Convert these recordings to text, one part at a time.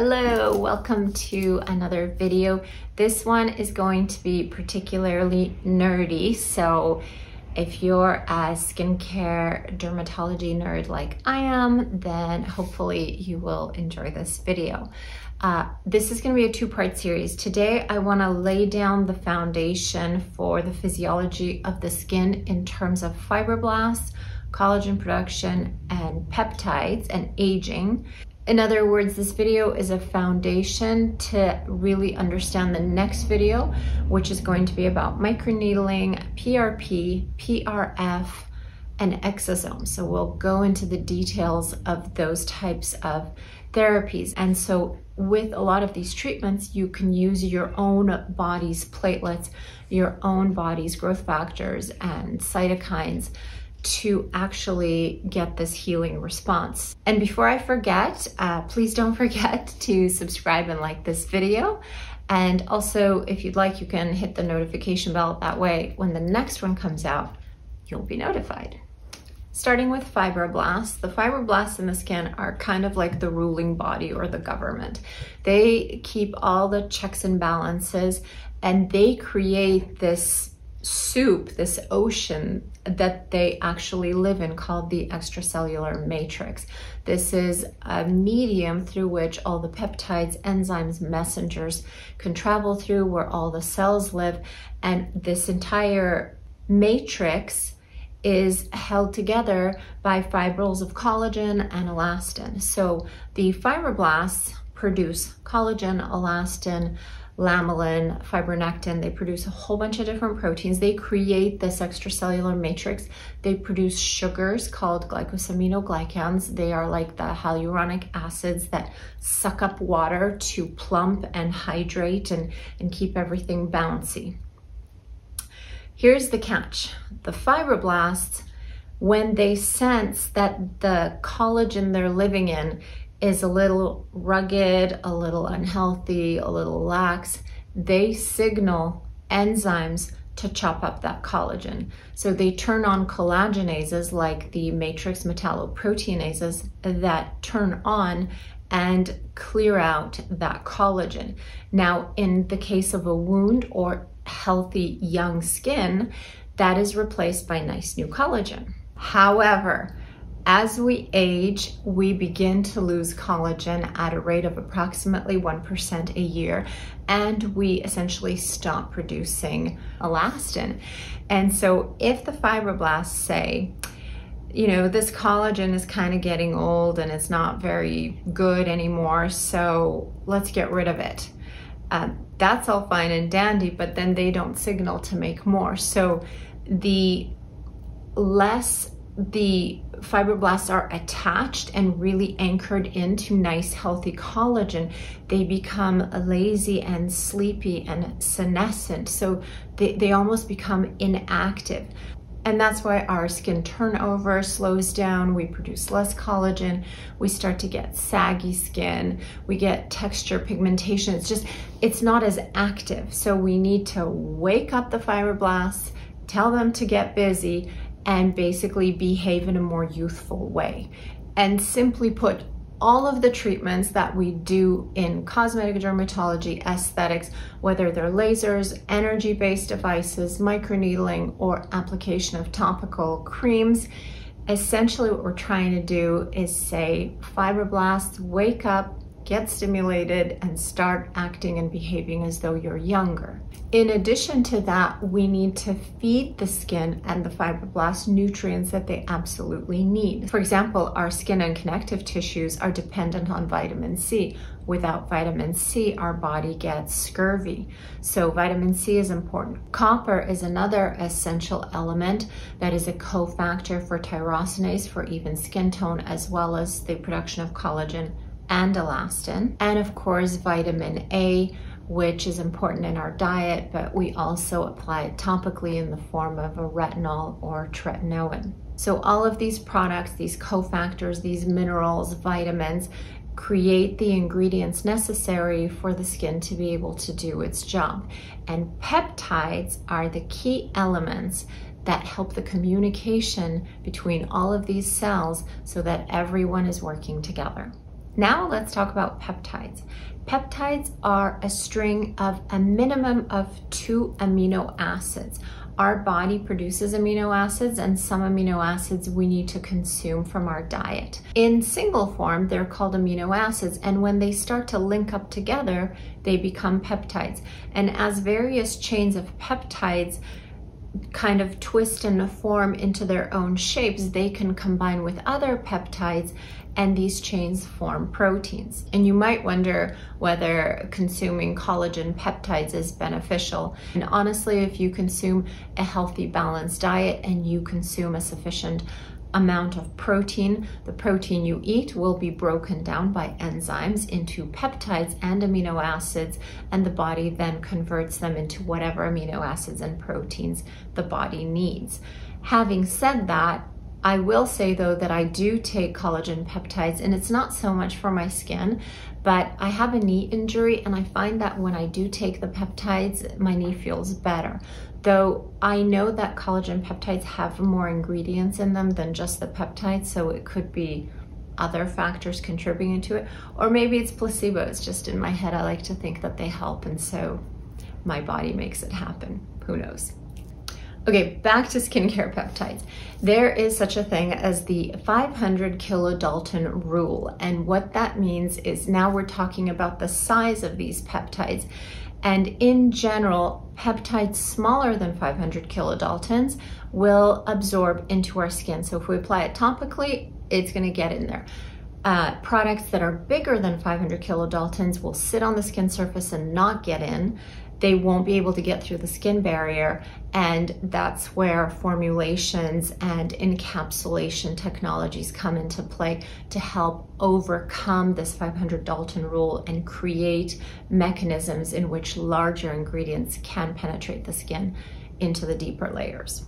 Hello, welcome to another video. This one is going to be particularly nerdy, so if you're a skincare dermatology nerd like I am, then hopefully you will enjoy this video. This is going to be a two-part series. Today I want to lay down the foundation for the physiology of the skin in terms of fibroblasts, collagen production, and peptides and aging. In other words, this video is a foundation to really understand the next video, which is going to be about microneedling, PRP, PRF, and exosomes. So we'll go into the details of those types of therapies. And so with a lot of these treatments, you can use your own body's platelets, your own body's growth factors and cytokines to actually get this healing response. And before I forget, please don't forget to subscribe and like this video. And also, if you'd like, you can hit the notification bell. That way, when the next one comes out, you'll be notified. Starting with fibroblasts, the fibroblasts in the skin are kind of like the ruling body or the government. They keep all the checks and balances, and they create this soup, this ocean that they actually live in called the extracellular matrix. This is a medium through which all the peptides, enzymes, messengers can travel through, where all the cells live. And this entire matrix is held together by fibrils of collagen and elastin. So the fibroblasts produce collagen, elastin, Lamelin, fibronectin. They produce a whole bunch of different proteins. They create this extracellular matrix. They produce sugars called glycosaminoglycans. They are like the hyaluronic acids that suck up water to plump and hydrate and keep everything bouncy. Here's the catch. The fibroblasts, when they sense that the collagen they're living in is a little rugged, a little unhealthy, a little lax, they signal enzymes to chop up that collagen. So they turn on collagenases like the matrix metalloproteinases that turn on and clear out that collagen. Now, in the case of a wound or healthy young skin, that is replaced by nice new collagen. However, as we age, we begin to lose collagen at a rate of approximately 1% a year, and we essentially stop producing elastin. And so if the fibroblasts say, you know, this collagen is kind of getting old and it's not very good anymore, so let's get rid of it. That's all fine and dandy, but then they don't signal to make more. So the less the fibroblasts are attached and really anchored into nice healthy collagen, they become lazy and sleepy and senescent. So they almost become inactive. And that's why our skin turnover slows down, we produce less collagen, we start to get saggy skin, we get texture, pigmentation. It's just, it's not as active. So we need to wake up the fibroblasts, tell them to get busy, and basically behave in a more youthful way. And simply put, all of the treatments that we do in cosmetic dermatology, aesthetics, whether they're lasers, energy-based devices, microneedling, or application of topical creams, essentially what we're trying to do is say, fibroblasts, wake up, get stimulated, and start acting and behaving as though you're younger. In addition to that, we need to feed the skin and the fibroblasts nutrients that they absolutely need. For example, our skin and connective tissues are dependent on vitamin C. Without vitamin C, our body gets scurvy. So vitamin C is important. Copper is another essential element that is a cofactor for tyrosinase, for even skin tone, as well as the production of collagen and elastin, and of course vitamin A, which is important in our diet, but we also apply it topically in the form of a retinol or tretinoin. So all of these products, these cofactors, these minerals, vitamins, create the ingredients necessary for the skin to be able to do its job. And peptides are the key elements that help the communication between all of these cells so that everyone is working together. Now let's talk about peptides. Peptides are a string of a minimum of 2 amino acids. Our body produces amino acids, and some amino acids we need to consume from our diet. In single form, they're called amino acids, and when they start to link up together, they become peptides. And as various chains of peptides kind of twist and form into their own shapes, they can combine with other peptides, and these chains form proteins. And you might wonder whether consuming collagen peptides is beneficial. And honestly, if you consume a healthy, balanced diet and you consume a sufficient amount of protein, the protein you eat will be broken down by enzymes into peptides and amino acids, and the body then converts them into whatever amino acids and proteins the body needs. Having said that, I will say though that I do take collagen peptides, and it's not so much for my skin, but I have a knee injury, and I find that when I do take the peptides, my knee feels better. Though I know that collagen peptides have more ingredients in them than just the peptides, so it could be other factors contributing to it, or maybe it's placebo. It's just in my head, I like to think that they help, and so my body makes it happen. Who knows? Okay, back to skincare peptides. There is such a thing as the 500 kilodalton rule, and what that means is now we're talking about the size of these peptides. And in general, peptides smaller than 500 kilodaltons will absorb into our skin. So if we apply it topically, it's going to get in there. Products that are bigger than 500 kilodaltons will sit on the skin surface and not get in. They won't be able to get through the skin barrier, and that's where formulations and encapsulation technologies come into play to help overcome this 500 Dalton rule and create mechanisms in which larger ingredients can penetrate the skin into the deeper layers.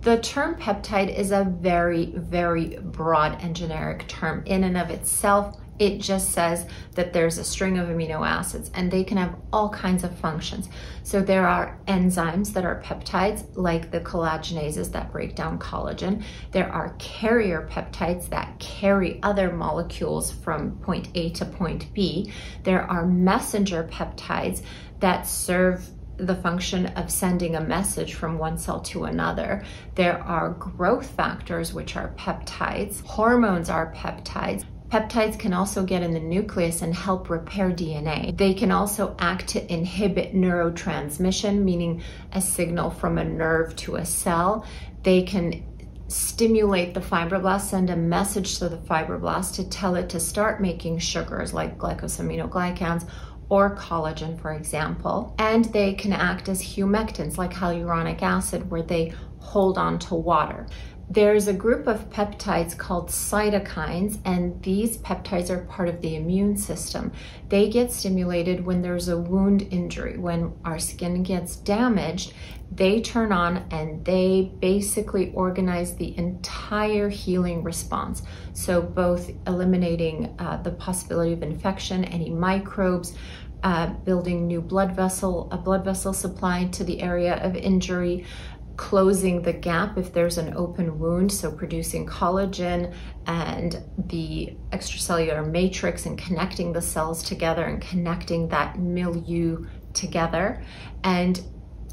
The term peptide is a very, very broad and generic term in and of itself. It just says that there's a string of amino acids, and they can have all kinds of functions. So there are enzymes that are peptides, like the collagenases that break down collagen. There are carrier peptides that carry other molecules from point A to point B. There are messenger peptides that serve the function of sending a message from one cell to another. There are growth factors, which are peptides. Hormones are peptides. Peptides can also get in the nucleus and help repair DNA. They can also act to inhibit neurotransmission, meaning a signal from a nerve to a cell. They can stimulate the fibroblast, send a message to the fibroblast to tell it to start making sugars like glycosaminoglycans or collagen, for example. And they can act as humectants like hyaluronic acid, where they hold on to water. There's a group of peptides called cytokines, and these peptides are part of the immune system. They get stimulated when there's a wound injury. When our skin gets damaged, they turn on and they basically organize the entire healing response. So both eliminating the possibility of infection, any microbes, building new blood vessel supply to the area of injury, closing the gap if there's an open wound, so producing collagen and the extracellular matrix and connecting the cells together and connecting that milieu together, and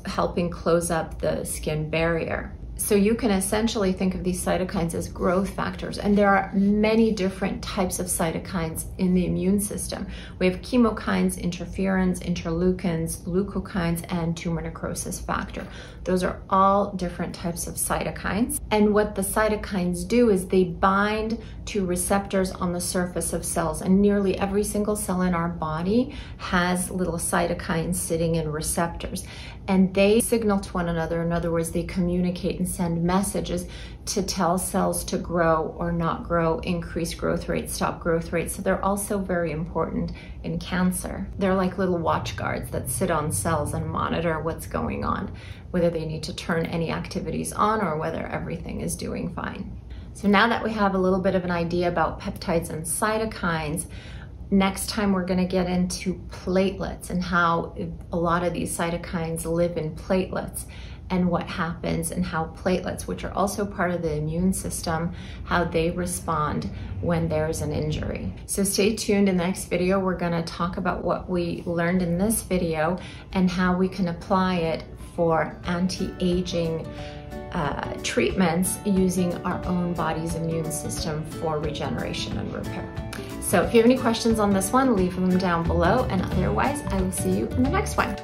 helping close up the skin barrier. So you can essentially think of these cytokines as growth factors, and there are many different types of cytokines in the immune system. We have chemokines, interferons, interleukins, leukokines, and tumor necrosis factor. Those are all different types of cytokines. And what the cytokines do is they bind to receptors on the surface of cells, and nearly every single cell in our body has little cytokines sitting in receptors, and they signal to one another. In other words, they communicate and send messages to tell cells to grow or not grow, increase growth rates, stop growth rates. So they're also very important in cancer. They're like little watch guards that sit on cells and monitor what's going on, whether they need to turn any activities on or whether everything is doing fine. So now that we have a little bit of an idea about peptides and cytokines, next time we're going to get into platelets and how a lot of these cytokines live in platelets and what happens and how platelets, which are also part of the immune system, how they respond when there's an injury. So stay tuned. In the next video, we're going to talk about what we learned in this video and how we can apply it for anti-aging treatments using our own body's immune system for regeneration and repair. So if you have any questions on this one, leave them down below, and otherwise I will see you in the next one.